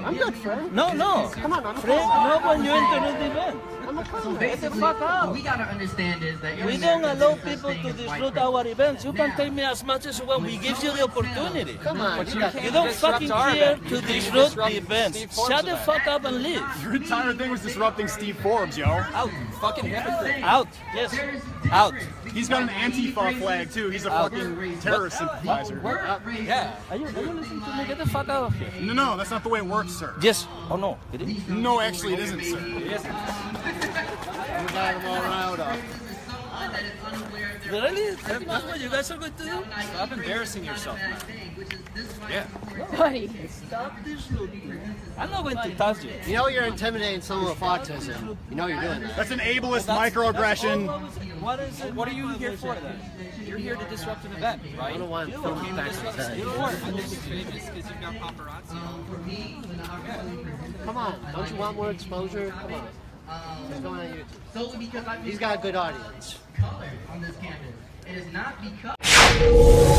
I'm not friend. No. Come on, I'm friend. No, when you enter this event. So basically, what we gotta understand is that we don't allow people to disrupt our events. You can take me as much as when we give you the opportunity. Come on, you don't fucking care to disrupt the events. Shut the fuck up and leave. Your entire thing was disrupting Steve Forbes, yo. Out, fucking hypocrite. Out, yes, out. He's got an Antifa flag too. He's a fucking terrorist sympathizer. Yeah. Are you listening to me? Get the fuck out of here. No, that's not the way it works, sir. Yes. Oh no. It is. No, actually, it isn't, sir. Yes. We got them all riled up. Really? That's what you guys are going to do? Stop embarrassing yourself, man. Yeah. Buddy, stop this looking. I'm not going to touch you. You know you're intimidating someone with autism. You know you're doing that. That's an ableist microaggression. What are you here for then? You're here to disrupt an event, right? I don't want to come back to that. You don't want to. I think you're famous because you've got paparazzi. Come on. Don't you want more exposure? Come on. He's going on YouTube. Solely because he's got a good audience. Color on this campus. It is not because...